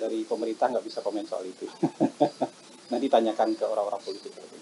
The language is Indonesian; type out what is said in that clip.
Dari pemerintah nggak bisa komen soal itu. Nanti tanyakan ke orang-orang politik.